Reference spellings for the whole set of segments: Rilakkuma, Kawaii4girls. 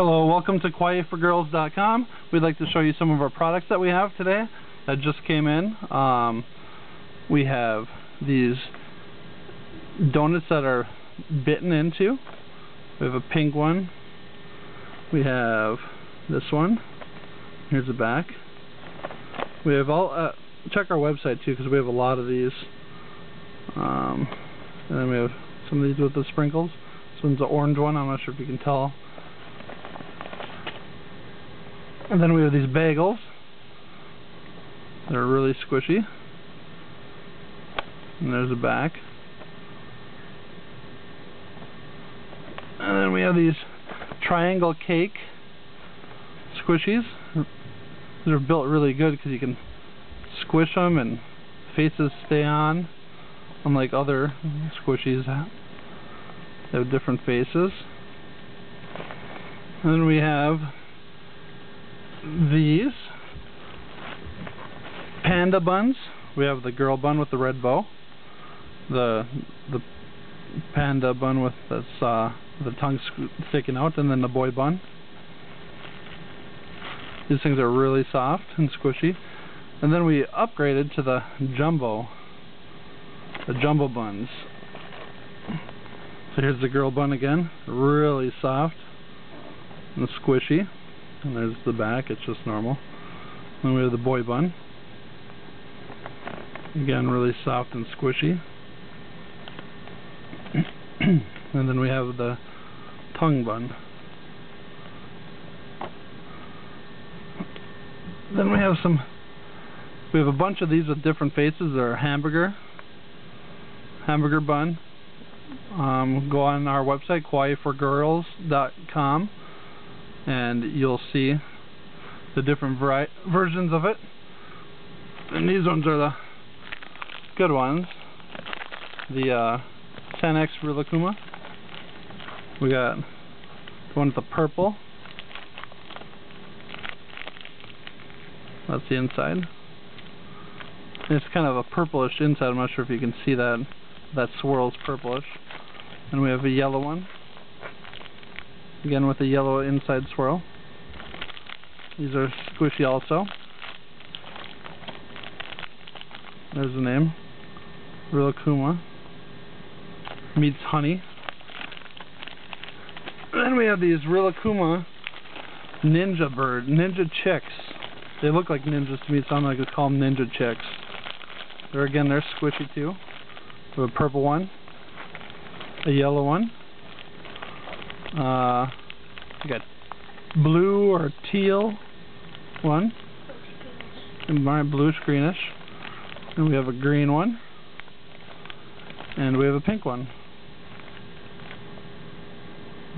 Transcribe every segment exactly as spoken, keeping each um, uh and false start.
Hello, welcome to Kawaii four girls dot com. We'd like to show you some of our products that we have today that just came in. Um, we have these donuts that are bitten into. We have a pink one. We have this one. Here's the back. We have all. Uh, check our website too, because we have a lot of these. Um, and then we have some of these with the sprinkles. This one's the orange one. I'm not sure if you can tell. And then we have these bagels. They're really squishy. And there's the back. And then we have these triangle cake squishies. These are built really good because you can squish them and faces stay on, unlike other squishies that have different faces. And then we have these panda buns. We have the girl bun with the red bow, the the panda bun with this, uh, the tongue sticking out, and then the boy bun. These things are really soft and squishy. And then we upgraded to the jumbo, the jumbo buns. So here's the girl bun again, really soft and squishy. And there's the back, it's just normal. Then we have the boy bun. Again, really soft and squishy. And then we have the tongue bun. Then we have some, we have a bunch of these with different faces. There are hamburger, hamburger bun. Um, go on our website, Kawaii four girls dot com. And you'll see the different vari versions of it. And these ones are the good ones. The uh, ten X Rilakkuma. We got the one with the purple. That's the inside. It's kind of a purplish inside. I'm not sure if you can see that. That swirl's purplish. And we have a yellow one. Again with a yellow inside swirl. These are squishy also. There's the name. Rilakkuma. Meets honey. Then we have these Rilakkuma ninja bird, ninja chicks. They look like ninjas to me, so I'm going to call them ninja chicks. They're again, they're squishy too. We have a purple one. A yellow one. Uh, we got blue or teal one, blue greenish, and we have a green one, and we have a pink one.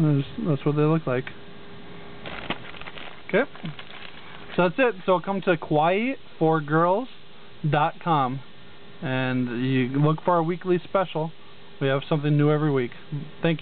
There's, that's what they look like. Okay, so that's it. So come to Kawaii four girls dot com, and you look for our weekly special. We have something new every week. Thank you.